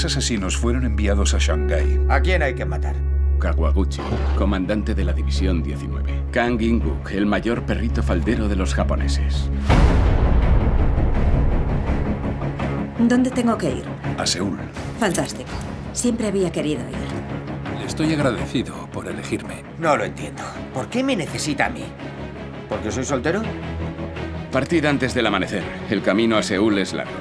tres asesinos fueron enviados a Shanghái. ¿A quién hay que matar? Kawaguchi, comandante de la División 19. Kang In-guk, el mayor perrito faldero de los japoneses. ¿Dónde tengo que ir? A Seúl. Fantástico. Siempre había querido ir. Le estoy agradecido por elegirme. No lo entiendo. ¿Por qué me necesita a mí? ¿Porque soy soltero? Partir antes del amanecer. El camino a Seúl es largo.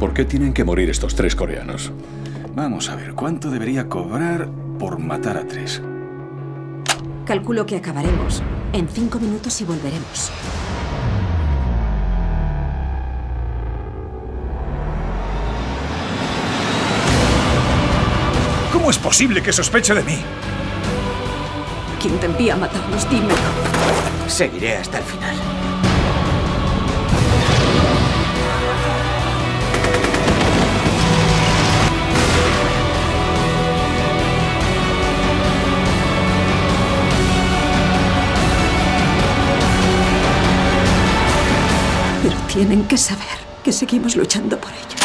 ¿Por qué tienen que morir estos tres coreanos? Vamos a ver, ¿cuánto debería cobrar por matar a tres? Calculo que acabaremos en 5 minutos y volveremos. ¿Cómo es posible que sospeche de mí? ¿Quién te envía a matarnos? Dímelo. Seguiré hasta el final. Tienen que saber que seguimos luchando por ellos.